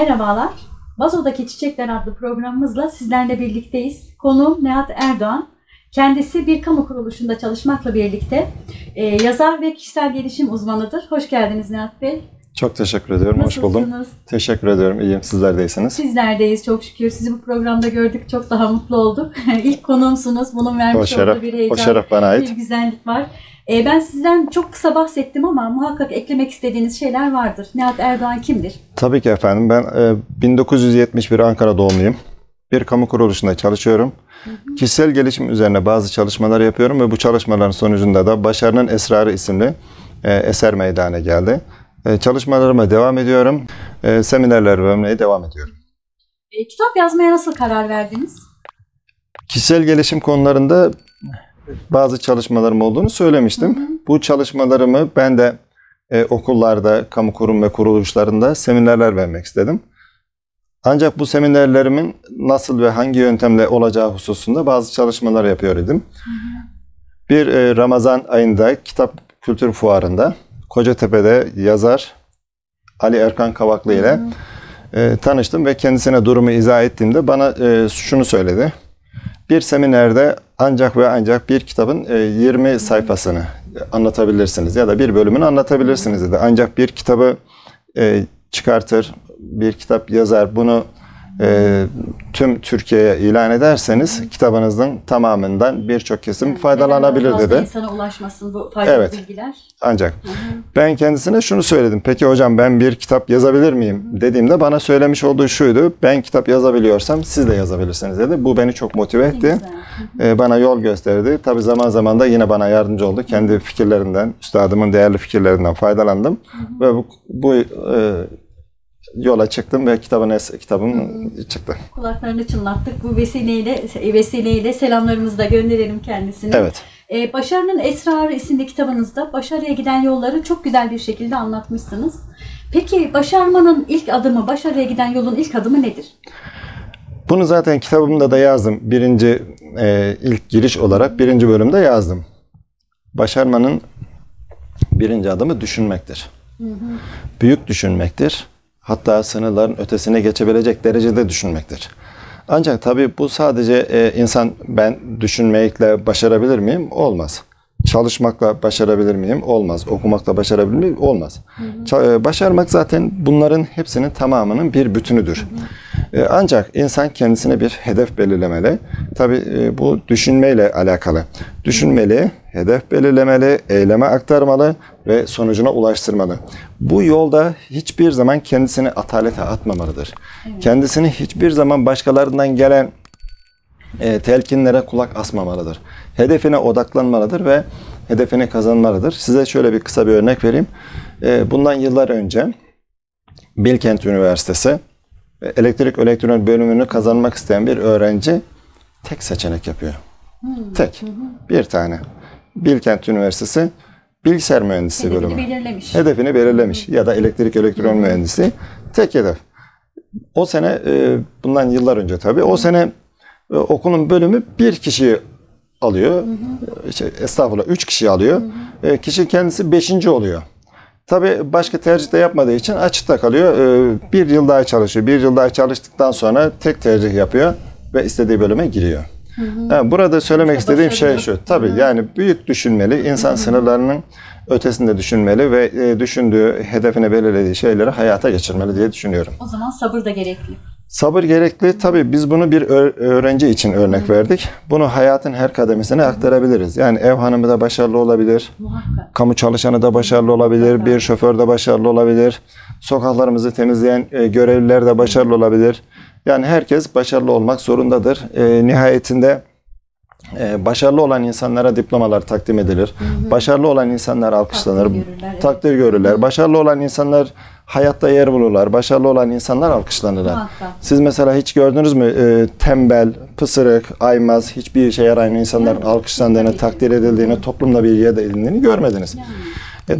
Merhabalar, Vazodaki Çiçekler adlı programımızla sizlerle birlikteyiz. Konuğum Nihat Erdoğan. Kendisi bir kamu kuruluşunda çalışmakla birlikte yazar ve kişisel gelişim uzmanıdır. Hoş geldiniz Nihat Bey. Çok teşekkür ediyorum. Nasılsınız? Hoş buldum. Teşekkür ediyorum. İyiyim. Sizler de iyisiniz. Sizlerdeyiz. Çok şükür. Sizi bu programda gördük. Çok daha mutlu olduk. İlk konuğumsunuz. Bunun vermiş olduğu bir heyecan, bir güzellik var. Ben sizden çok kısa bahsettim ama muhakkak eklemek istediğiniz şeyler vardır. Nihat Erdoğan kimdir? Tabii ki efendim. Ben 1971 Ankara doğumluyum. Bir kamu kuruluşunda çalışıyorum. Hı hı. Kişisel gelişim üzerine bazı çalışmalar yapıyorum ve bu çalışmaların sonucunda da Başarının Esrarı isimli eser meydana geldi. Çalışmalarıma devam ediyorum. Seminerler vermeye devam ediyorum. Kitap yazmaya nasıl karar verdiniz? Kişisel gelişim konularında bazı çalışmalarım olduğunu söylemiştim. Hı hı. Bu çalışmalarımı ben de okullarda, kamu kurum ve kuruluşlarında seminerler vermek istedim. Ancak bu seminerlerimin nasıl ve hangi yöntemle olacağı hususunda bazı çalışmalar yapıyor idim. Hı hı. Bir Ramazan ayında kitap kültür fuarında Kocatepe'de yazar Ali Erkan Kavaklı ile tanıştım ve kendisine durumu izah ettiğimde bana şunu söyledi. Bir seminerde ancak ve ancak bir kitabın 20 sayfasını anlatabilirsiniz ya da bir bölümünü anlatabilirsiniz dedi. Ancak bir kitabı çıkartır, bir kitap yazar, bunu tüm Türkiye'ye ilan ederseniz kitabınızın tamamından birçok kesim faydalanabilir dedi. İnsana ulaşmasın bu faydalı bilgiler. Ancak ben kendisine şunu söyledim. Peki hocam ben bir kitap yazabilir miyim dediğimde bana söylemiş olduğu şuydu. Ben kitap yazabiliyorsam siz de yazabilirsiniz dedi. Bu beni çok motive etti. Bana yol gösterdi. Tabii zaman zaman da yine bana yardımcı oldu. Kendi fikirlerinden, üstadımın değerli fikirlerinden faydalandım. Ve bu yola çıktım ve kitabım çıktı. Kulaklarını çınlattık. Bu vesileyle selamlarımızı da gönderelim kendisine. Evet. Başarının Esrarı isimli kitabınızda başarıya giden yolları çok güzel bir şekilde anlatmışsınız. Peki başarmanın ilk adımı, başarıya giden yolun ilk adımı nedir? Bunu zaten kitabımda da yazdım. İlk giriş olarak birinci bölümde yazdım. Başarmanın birinci adımı düşünmektir. Hı hı. Büyük düşünmektir. Hatta sınırların ötesine geçebilecek derecede düşünmektir. Ancak tabii bu sadece ben düşünmekle başarabilir miyim? Olmaz. Çalışmakla başarabilir miyim? Olmaz. Okumakla başarabilir miyim? Olmaz. Başarmak zaten bunların hepsinin tamamının bir bütünüdür. Ancak insan kendisine bir hedef belirlemeli. Tabii bu düşünmeyle alakalı. Düşünmeli, hedef belirlemeli, eyleme aktarmalı ve sonucuna ulaştırmalı. Bu yolda hiçbir zaman kendisini atalete atmamalıdır. Kendisini hiçbir zaman başkalarından gelen telkinlere kulak asmamalıdır. Hedefine odaklanmalıdır ve hedefini kazanmalıdır. Size şöyle bir kısa bir örnek vereyim. Bundan yıllar önce Bilkent Üniversitesi elektrik-elektronik bölümünü kazanmak isteyen bir öğrenci tek seçenek yapıyor. Tek. Bir tane. Bilkent Üniversitesi bilgisayar mühendisliği bölümü. Hedefini belirlemiş. Ya da elektrik-elektronik mühendisliği. Tek hedef. O sene, bundan yıllar önce tabii, o sene okulun bölümü bir kişiyi alıyor. Estağfurullah, 3 kişi alıyor. Kişi kendisi 5. oluyor. Tabii başka tercih de yapmadığı için açıkta kalıyor. Bir yıl daha çalışıyor. Bir yıl daha çalıştıktan sonra tek tercih yapıyor ve istediği bölüme giriyor. Hı hı. Yani burada söylemek istediğim şey şu. Tabii yani büyük düşünmeli. İnsan sınırlarının ötesinde düşünmeli ve düşündüğü, hedefine belirlediği şeyleri hayata geçirmeli diye düşünüyorum. O zaman sabır da gerekli. Sabır gerekli. Tabii biz bunu bir öğrenci için örnek verdik. Bunu hayatın her kademesine aktarabiliriz. Yani ev hanımı da başarılı olabilir. Muhakkak. Kamu çalışanı da başarılı olabilir. Muhakkak. Bir şoför de başarılı olabilir. Sokaklarımızı temizleyen görevliler de başarılı olabilir. Yani herkes başarılı olmak zorundadır. Nihayetinde başarılı olan insanlara diplomalar takdim edilir. Başarılı olan insanlar alkışlanır. Takdir görürler. Başarılı olan insanlar hayatta yer bulurlar. Başarılı olan insanlar alkışlanırlar. Siz mesela hiç gördünüz mü tembel, pısırık, aymaz, hiçbir işe yarayan insanların alkışlandığını, takdir edildiğini, toplumda bir yerde edildiğini görmediniz.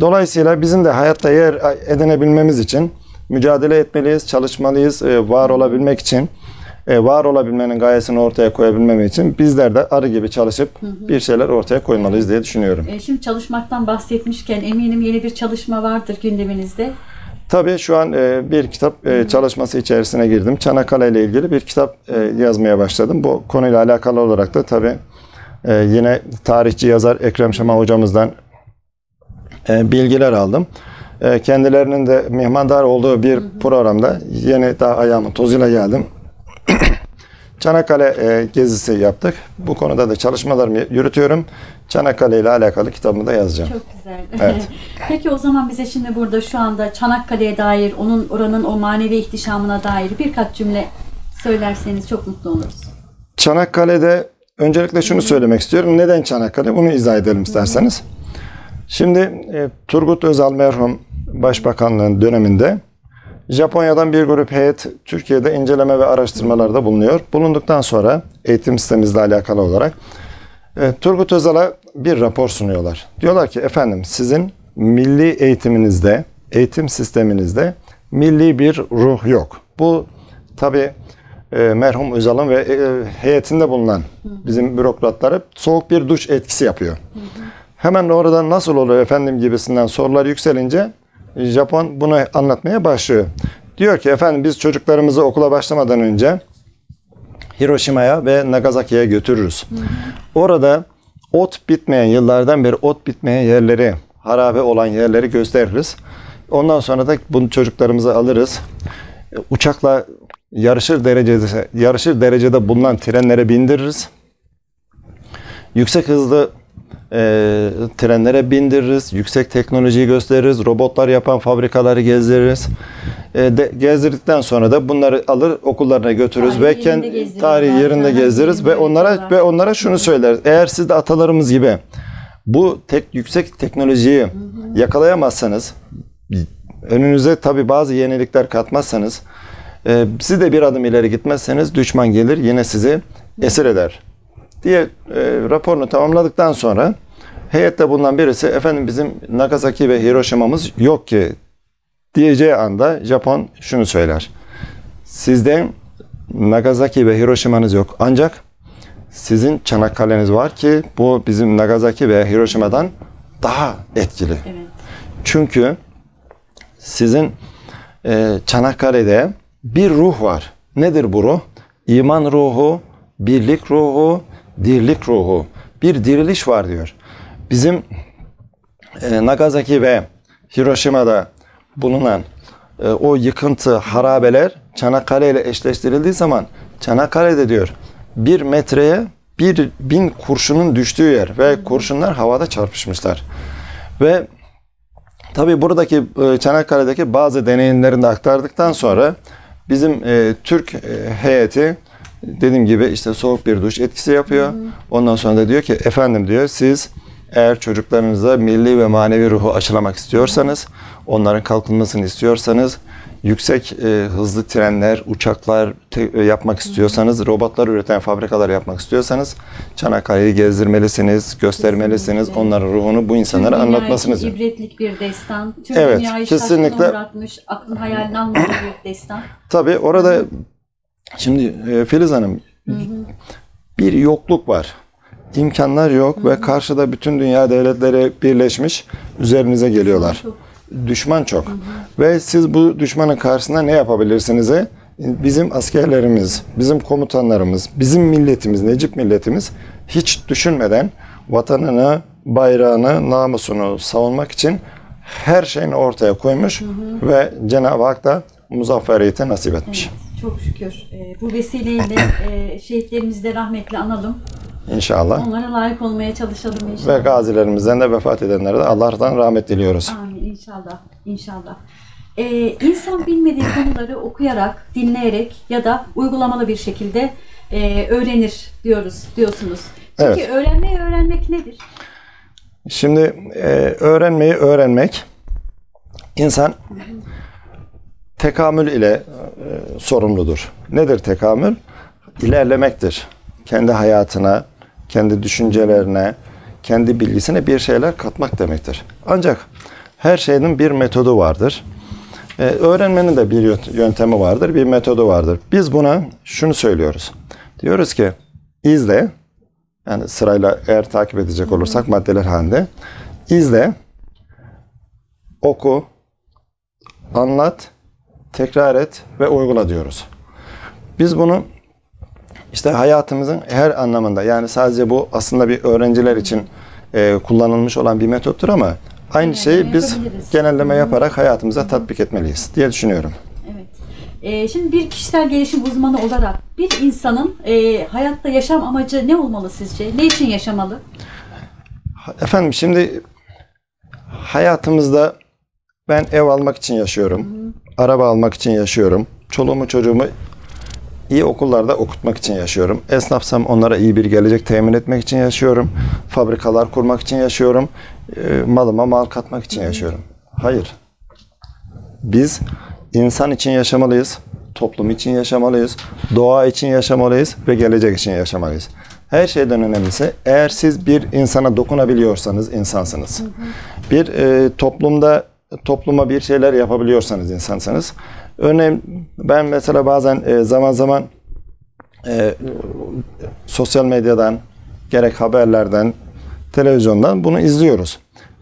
Dolayısıyla bizim de hayatta yer edinebilmemiz için mücadele etmeliyiz, çalışmalıyız, var olabilmek için. Var olabilmenin gayesini ortaya koyabilmem için bizler de arı gibi çalışıp bir şeyler ortaya koymalıyız diye düşünüyorum. Şimdi çalışmaktan bahsetmişken eminim yeni bir çalışma vardır gündeminizde. Tabii şu an bir kitap çalışması içerisine girdim. Çanakkale ile ilgili bir kitap yazmaya başladım. Bu konuyla alakalı olarak da tabii yine tarihçi yazar Ekrem Şaman hocamızdan bilgiler aldım. Kendilerinin de mihmandar olduğu bir programda yeni daha ayağımın tozuyla geldim. Çanakkale gezisi yaptık. Bu konuda da çalışmalarımı yürütüyorum. Çanakkale ile alakalı kitabımı da yazacağım. Çok güzel. Evet. Peki o zaman bize şimdi burada şu anda Çanakkale'ye dair, onun oranın o manevi ihtişamına dair birkaç cümle söylerseniz çok mutlu oluruz. Çanakkale'de öncelikle şunu söylemek istiyorum. Neden Çanakkale? Bunu izah edelim isterseniz. Şimdi Turgut Özal merhum başbakanlığın döneminde Japonya'dan bir grup heyet Türkiye'de inceleme ve araştırmalarda bulunuyor. Bulunduktan sonra eğitim sistemimizle alakalı olarak Turgut Özal'a bir rapor sunuyorlar. Diyorlar ki efendim sizin milli eğitiminizde, eğitim sisteminizde milli bir ruh yok. Bu tabii merhum Özal'ın ve heyetinde bulunan bizim bürokratları soğuk bir duş etkisi yapıyor. Hemen oradan nasıl oluyor efendim gibisinden sorular yükselince Japon bunu anlatmaya başlıyor. Diyor ki efendim biz çocuklarımızı okula başlamadan önce Hiroşima'ya ve Nagasaki'ye götürürüz. Orada ot bitmeyen, yıllardan beri ot bitmeyen yerleri, harabe olan yerleri gösteririz. Ondan sonra da bunu çocuklarımıza alırız. Uçakla yarışır derecede bulunan trenlere bindiririz. Yüksek hızlı trenlere bindiririz, yüksek teknolojiyi gösteririz, robotlar yapan fabrikaları gezdiririz. Gezdirdikten sonra da bunları alır okullarına götürürüz tarihi yerinde gezdiririz ve onlara şunu söyleriz. Eğer siz de atalarımız gibi bu yüksek teknolojiyi yakalayamazsanız, önünüze tabii bazı yenilikler katmazsanız, siz de bir adım ileri gitmezseniz düşman gelir yine sizi esir eder diye raporunu tamamladıktan sonra heyette bulunan birisi efendim bizim Nagasaki ve Hiroşima'mız yok ki diyeceği anda Japon şunu söyler. Sizde Nagasaki ve Hiroşima'nız yok ancak sizin Çanakkale'niz var ki bu bizim Nagasaki ve Hiroşima'dan daha etkili. Evet. Çünkü sizin Çanakkale'de bir ruh var. Nedir bu ruh? İman ruhu, birlik ruhu, dirlik ruhu, bir diriliş var diyor. Bizim Nagasaki ve Hiroşima'da bulunan o yıkıntı, harabeler Çanakkale ile eşleştirildiği zaman Çanakkale'de diyor bir metreye 1000 kurşunun düştüğü yer ve kurşunlar havada çarpışmışlar. Ve tabi buradaki Çanakkale'deki bazı deneyimlerini de aktardıktan sonra bizim Türk heyeti dediğim gibi işte soğuk bir duş etkisi yapıyor. Ondan sonra da diyor ki efendim diyor siz eğer çocuklarınıza milli ve manevi ruhu aşılamak istiyorsanız, onların kalkınmasını istiyorsanız, yüksek hızlı trenler, uçaklar yapmak istiyorsanız, robotlar üreten fabrikalar yapmak istiyorsanız Çanakkale'yi gezdirmelisiniz, göstermelisiniz. Kesinlikle. Onların ruhunu bu insanlara anlatmasınız. Tüm dünya için ibretlik bir destan. Tüm dünyayı şaşkına uğratmış, aklın hayalini almadığı bir destan. Tabii orada şimdi Filiz Hanım, bir yokluk var. İmkanlar yok ve karşıda bütün dünya devletleri birleşmiş, üzerinize geliyorlar. Düşman çok. Ve siz bu düşmanın karşısında ne yapabilirsiniz? Bizim askerlerimiz, bizim komutanlarımız, bizim milletimiz, Necip milletimiz hiç düşünmeden vatanını, bayrağını, namusunu savunmak için her şeyini ortaya koymuş ve Cenab-ı Hak da muzafferiyete nasip etmiş. Evet. Çok şükür. Bu vesileyle şehitlerimizi de rahmetle analım. İnşallah. Onlara layık olmaya çalışalım inşallah. Ve gazilerimizden de vefat edenlere de Allah'tan rahmet diliyoruz. Amin. İnşallah. İnşallah. İnsan bilmediği konuları okuyarak, dinleyerek ya da uygulamalı bir şekilde öğrenir diyorsunuz. Çünkü evet. Öğrenmeyi öğrenmek nedir? Şimdi öğrenmeyi öğrenmek insan tekamül ile sorumludur. Nedir tekamül? İlerlemektir. Kendi hayatına, kendi düşüncelerine, kendi bilgisine bir şeyler katmak demektir. Ancak her şeyin bir metodu vardır. Öğrenmenin de bir yöntemi vardır, bir metodu vardır. Biz buna şunu söylüyoruz. Diyoruz ki izle, yani sırayla eğer takip edecek olursak maddeler halinde. İzle, oku, anlat, tekrar et ve uygula diyoruz. Biz bunu işte hayatımızın her anlamında, yani sadece bu aslında bir öğrenciler için kullanılmış olan bir metottur ama aynı şeyi biz genelleme yaparak hayatımıza tatbik etmeliyiz diye düşünüyorum. Şimdi bir kişisel gelişim uzmanı olarak bir insanın hayatta yaşam amacı ne olmalı sizce? Ne için yaşamalı? Efendim şimdi hayatımızda ben ev almak için yaşıyorum. Hı. Araba almak için yaşıyorum. Çoluğumu çocuğumu iyi okullarda okutmak için yaşıyorum. Esnafsam onlara iyi bir gelecek temin etmek için yaşıyorum. Fabrikalar kurmak için yaşıyorum. Malıma mal katmak için yaşıyorum. Hayır. Biz İnsan için yaşamalıyız, toplum için yaşamalıyız, doğa için yaşamalıyız ve gelecek için yaşamalıyız. Her şeyden önemlisi, eğer siz bir insana dokunabiliyorsanız insansınız. Bir toplumda, topluma bir şeyler yapabiliyorsanız insansınız. Örneğin ben mesela bazen zaman zaman sosyal medyadan, gerek haberlerden, televizyondan bunu izliyoruz.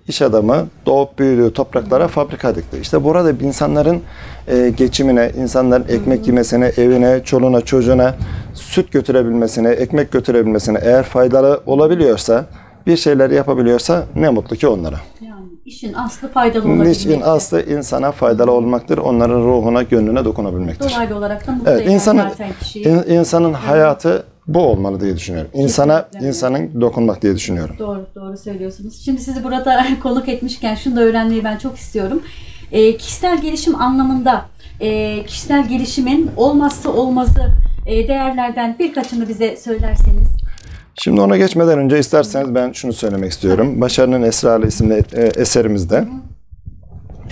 İş adamı doğup büyüdüğü topraklara fabrika dikti. İşte burada insanların geçimine, insanların ekmek yemesine, evine, çoluğuna, çocuğuna süt götürebilmesine, ekmek götürebilmesine eğer faydalı olabiliyorsa, bir şeyler yapabiliyorsa ne mutlu ki onlara. Yani işin aslı faydalı olabilmektir. İşin aslı insana faydalı olmaktır. Onların ruhuna, gönlüne dokunabilmektir. Dolaylı olarak da mutlu eden zaten kişiyi. İnsanın hayatı bu olmalı diye düşünüyorum. İnsana, insanın dokunmak diye düşünüyorum. Doğru söylüyorsunuz. Şimdi sizi burada konuk etmişken şunu da öğrenmeyi ben çok istiyorum. Kişisel gelişim anlamında kişisel gelişimin olmazsa olmazı değerlerden birkaçını bize söylerseniz. Şimdi ona geçmeden önce isterseniz ben şunu söylemek istiyorum. Başarının Esrarı isimli eserimizde,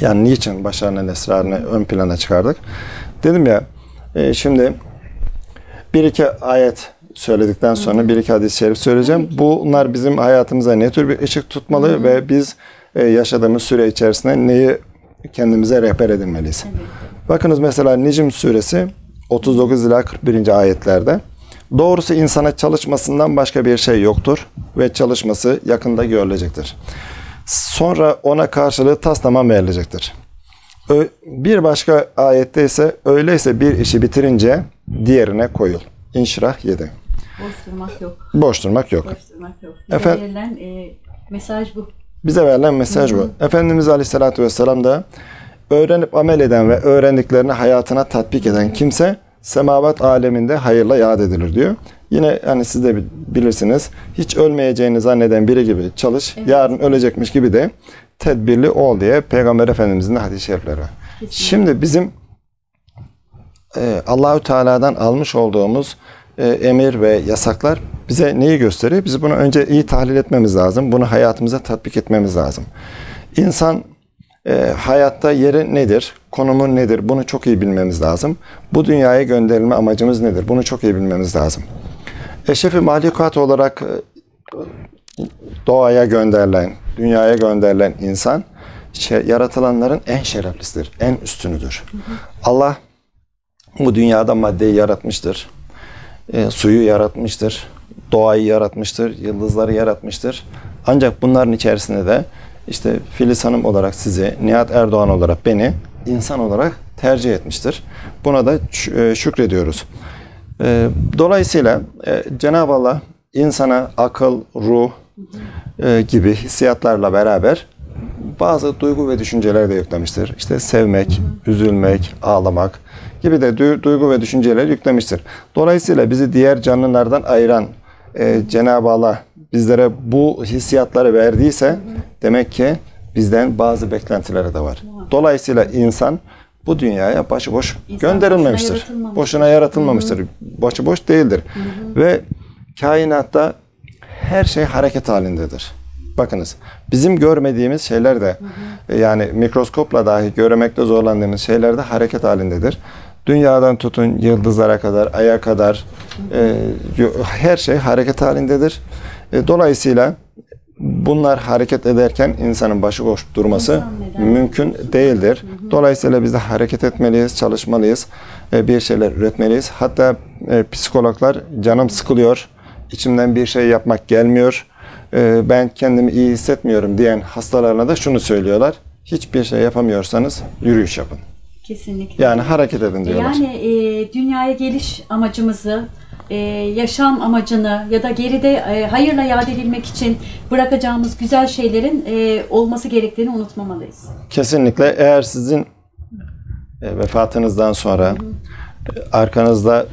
yani niçin başarının esrarını ön plana çıkardık? Dedim ya, şimdi bir iki ayet söyledikten sonra bir iki hadis-i şerif söyleyeceğim. Bunlar bizim hayatımıza ne tür bir ışık tutmalı ve biz yaşadığımız süre içerisinde neyi kendimize rehber edinmeliyiz. Bakınız mesela Necm suresi 39 ila 41. ayetlerde. Doğrusu insana çalışmasından başka bir şey yoktur ve çalışması yakında görülecektir. Sonra ona karşılığı taslamam verilecektir. Bir başka ayette ise öyleyse bir işi bitirince diğerine koyul. İnşirah 7. Boş durmak yok. Bize Efendim, verilen mesaj bu. Hı-hı. Efendimiz Aleyhisselatü Vesselam da öğrenip amel eden ve öğrendiklerini hayatına tatbik eden kimse semavat aleminde hayırla yad edilir diyor. Yine hani siz de bilirsiniz, hiç ölmeyeceğini zanneden biri gibi çalış, yarın ölecekmiş gibi de tedbirli ol diye Peygamber Efendimiz'in hadis-i şerifleri var. Şimdi bizim Allahü Teala'dan almış olduğumuz emir ve yasaklar bize neyi gösteriyor? Biz bunu önce iyi tahlil etmemiz lazım. Bunu hayatımıza tatbik etmemiz lazım. İnsan hayatta yeri nedir? Konumu nedir? Bunu çok iyi bilmemiz lazım. Bu dünyaya gönderilme amacımız nedir? Bunu çok iyi bilmemiz lazım. Eşrefi mahlukat olarak doğaya gönderilen, dünyaya gönderilen insan yaratılanların en şereflisidir, en üstünüdür. Allah bu dünyada maddeyi yaratmıştır, suyu yaratmıştır, doğayı yaratmıştır, yıldızları yaratmıştır. Ancak bunların içerisinde de işte Filiz Hanım olarak sizi, Nihat Erdoğan olarak beni insan olarak tercih etmiştir. Buna da şükrediyoruz. Dolayısıyla Cenab-ı Allah insana akıl, ruh gibi hissiyatlarla beraber bazı duygu ve düşünceler de yüklemiştir. İşte sevmek, üzülmek, ağlamak gibi de duygu ve düşünceleri yüklemiştir. Dolayısıyla bizi diğer canlılardan ayıran Cenab-ı Allah bizlere bu hissiyatları verdiyse demek ki bizden bazı beklentileri de var. Dolayısıyla insan bu dünyaya başıboş gönderilmemiştir. Boşuna yaratılmamıştır. Başıboş değildir. Ve kainatta her şey hareket halindedir. Bakınız, bizim görmediğimiz şeyler de yani mikroskopla dahi görmekte zorlandığımız şeyler de hareket halindedir. Dünyadan tutun yıldızlara kadar, aya kadar her şey hareket halindedir. Dolayısıyla bunlar hareket ederken insanın başıboş durması mümkün değildir. Dolayısıyla biz de hareket etmeliyiz, çalışmalıyız, bir şeyler üretmeliyiz. Hatta psikologlar canım sıkılıyor, içimden bir şey yapmak gelmiyor, ben kendimi iyi hissetmiyorum diyen hastalarına da şunu söylüyorlar. hiçbir şey yapamıyorsanız yürüyüş yapın. Kesinlikle. Yani hareket edin diyorlar. Yani dünyaya geliş amacımızı, yaşam amacını ya da geride hayırla yad edilmek için bırakacağımız güzel şeylerin olması gerektiğini unutmamalıyız. Kesinlikle. Eğer sizin vefatınızdan sonra arkanızda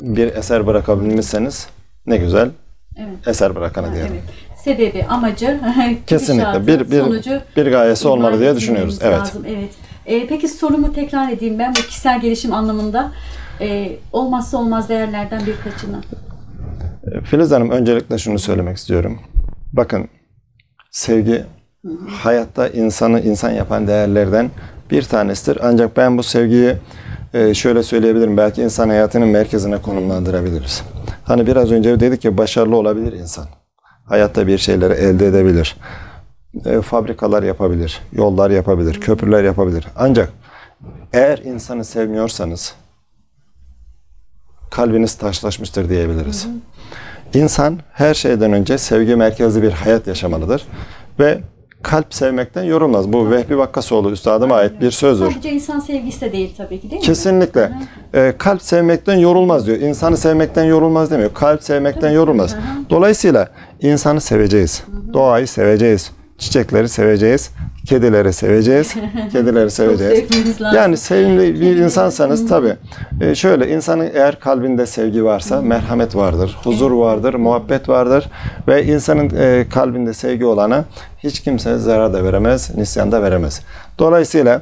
bir eser bırakabilmişseniz ne güzel. Evet. Eser bırakana diyelim. Evet. Sebebi, amacı, kesinlikle bir gayesi olmalı diye düşünüyoruz. Evet. Lazım. Evet. Peki sorumu tekrar edeyim ben bu kişisel gelişim anlamında. Olmazsa olmaz değerlerden birkaçını. Filiz Hanım, öncelikle şunu söylemek istiyorum. Bakın, sevgi hayatta insanı insan yapan değerlerden bir tanesidir. Ancak ben bu sevgiyi şöyle söyleyebilirim. Belki insan hayatının merkezine konumlandırabiliriz. Hani biraz önce dedik ki başarılı olabilir insan. Hayatta bir şeyleri elde edebilir. Fabrikalar yapabilir, yollar yapabilir, köprüler yapabilir. Ancak eğer insanı sevmiyorsanız kalbiniz taşlaşmıştır diyebiliriz. İnsan her şeyden önce sevgi merkezli bir hayat yaşamalıdır. Ve kalp sevmekten yorulmaz. Bu Vehbi Vakkasoğlu üstadıma ait bir sözdür. Sadece insan sevgisi de değil tabii ki, değil mi? Kesinlikle. Kalp sevmekten yorulmaz diyor. İnsanı sevmekten yorulmaz demiyor. Kalp sevmekten yorulmaz. Dolayısıyla insanı seveceğiz. Doğayı seveceğiz. Çiçekleri seveceğiz. Kedileri seveceğiz. Kedileri seveceğiz. Yani sevimli bir insansanız tabii. Şöyle, insanın eğer kalbinde sevgi varsa merhamet vardır, huzur vardır, muhabbet vardır. Ve insanın kalbinde sevgi olana hiç kimse zarar da veremez, nisyan da veremez. Dolayısıyla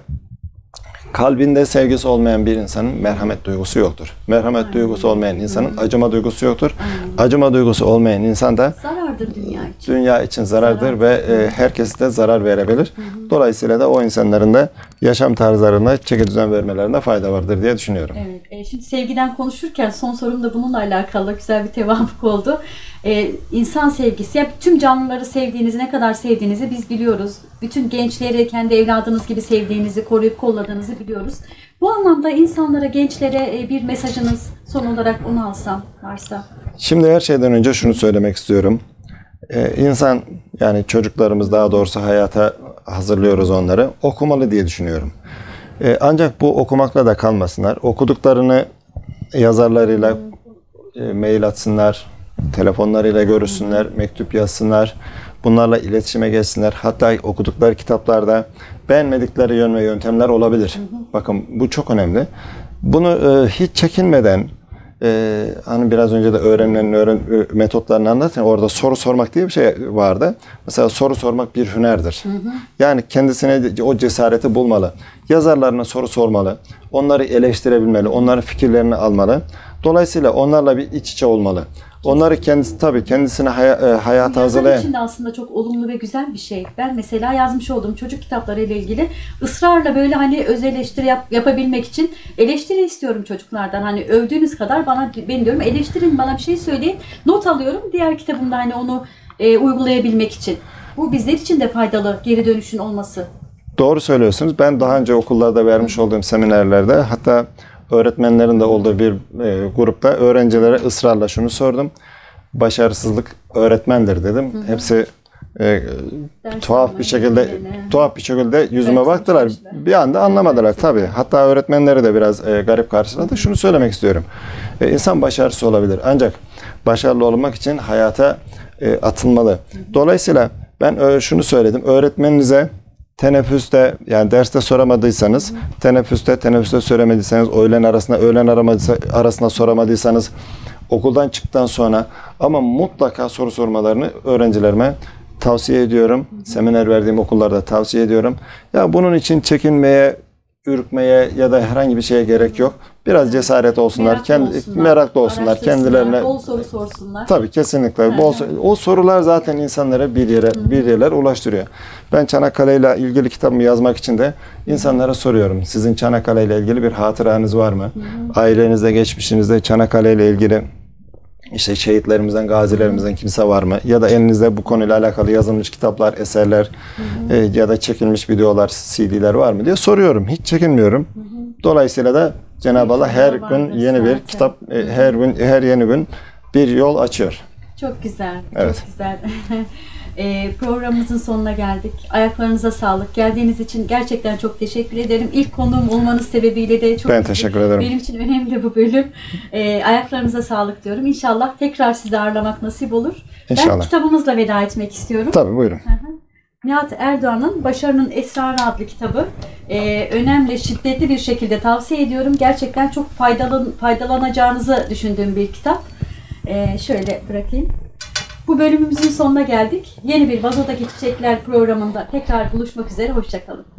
kalbinde sevgisi olmayan bir insanın merhamet duygusu yoktur. Merhamet duygusu olmayan insanın acıma duygusu yoktur. Acıma duygusu olmayan insan da zarardır dünya için. Dünya için zarardır ve herkesi de zarar verebilir. Dolayısıyla da o insanların da yaşam tarzlarına, çekidüzen vermelerine fayda vardır diye düşünüyorum. Evet. Şimdi sevgiden konuşurken son sorum da bununla alakalı, güzel bir tevafuk oldu. İnsan sevgisi, ya tüm canlıları sevdiğinizi, ne kadar sevdiğinizi biz biliyoruz. Bütün gençleri kendi evladınız gibi sevdiğinizi, koruyup kolladığınızı biliyoruz. Bu anlamda insanlara, gençlere bir mesajınız son olarak, onu alsam varsa. Şimdi her şeyden önce şunu söylemek istiyorum. İnsan, yani çocuklarımız, daha doğrusu hayata hazırlıyoruz onları, okumalı diye düşünüyorum. Ancak bu okumakla da kalmasınlar. Okuduklarını yazarlarıyla mail atsınlar, telefonlarıyla görüşsünler, mektup yazsınlar, bunlarla iletişime geçsinler. Hatta okudukları kitaplarda beğenmedikleri yön ve yöntemler olabilir. Bakın, bu çok önemli. Bunu hiç çekinmeden, hani biraz önce de öğrenilen metotlarını anlatırken orada soru sormak diye bir şey vardı. Mesela soru sormak bir hünerdir. Yani kendisine o cesareti bulmalı. Yazarlarına soru sormalı. Onları eleştirebilmeli. Onların fikirlerini almalı. Dolayısıyla onlarla bir iç içe olmalı. Onları kendisi, tabii kendisine hayata hazırlayan. Yazar için de aslında çok olumlu ve güzel bir şey. Ben mesela yazmış olduğum çocuk kitapları ile ilgili ısrarla böyle hani öz eleştiri yapabilmek için eleştiri istiyorum çocuklardan. Hani övdüğünüz kadar beni diyorum eleştirin, bana bir şey söyleyin. Not alıyorum diğer kitabımda, hani onu uygulayabilmek için. Bu bizler için de faydalı, geri dönüşün olması. Doğru söylüyorsunuz. Ben daha önce okullarda vermiş olduğum seminerlerde, hatta öğretmenlerin de olduğu bir grupta öğrencilere ısrarla şunu sordum. Başarısızlık öğretmendir dedim. Hepsi tuhaf bir şekilde yüzüme baktılar. Bir anda anlamadılar tabii. Hatta öğretmenleri de biraz garip karşıladı. Şunu söylemek istiyorum. İnsan başarısız olabilir. Ancak başarılı olmak için hayata atılmalı. Dolayısıyla ben şunu söyledim. Öğretmeninize teneffüste, yani derste soramadıysanız, teneffüste soramadıysanız, öğlen arasında soramadıysanız, okuldan çıktıktan sonra, ama mutlaka soru sormalarını öğrencilerime tavsiye ediyorum. Seminer verdiğim okullarda tavsiye ediyorum. Ya bunun için çekinmeye, ürkmeye ya da herhangi bir şeye gerek yok. Biraz cesaret olsunlar, meraklı olsunlar, kendilerine bol soru sorsunlar. Tabii, kesinlikle. O sorular zaten insanlara bir yerler ulaştırıyor. Ben Çanakkale ile ilgili kitabımı yazmak için de insanlara soruyorum. Sizin Çanakkale ile ilgili bir hatıranız var mı? Ailenizde, geçmişinizde Çanakkale ile ilgili işte şehitlerimizden, gazilerimizden kimse var mı? Ya da elinizde bu konuyla alakalı yazılmış kitaplar, eserler ya da çekilmiş videolar, CD'ler var mı diye soruyorum. Hiç çekinmiyorum. Dolayısıyla da Cenab-ı Allah her gün yeni bir kitap, her yeni gün bir yol açıyor. Çok güzel, evet. Çok güzel. Programımızın sonuna geldik. Ayaklarınıza sağlık. Geldiğiniz için gerçekten çok teşekkür ederim. İlk konuğum olmanız sebebiyle de çok teşekkür ederim. Benim için önemli bu bölüm. Ayaklarınıza sağlık diyorum. İnşallah tekrar sizi ağırlamak nasip olur. İnşallah. Ben kitabımızla veda etmek istiyorum. Tabii, buyurun. Hı-hı. Nihat Erdoğan'ın Başarının Esrarı adlı kitabı önemli, şiddetli bir şekilde tavsiye ediyorum. Gerçekten çok faydalanacağınızı düşündüğüm bir kitap. Şöyle bırakayım. Bu bölümümüzün sonuna geldik. Yeni bir Vazodaki Çiçekler programında tekrar buluşmak üzere. Hoşça kalın.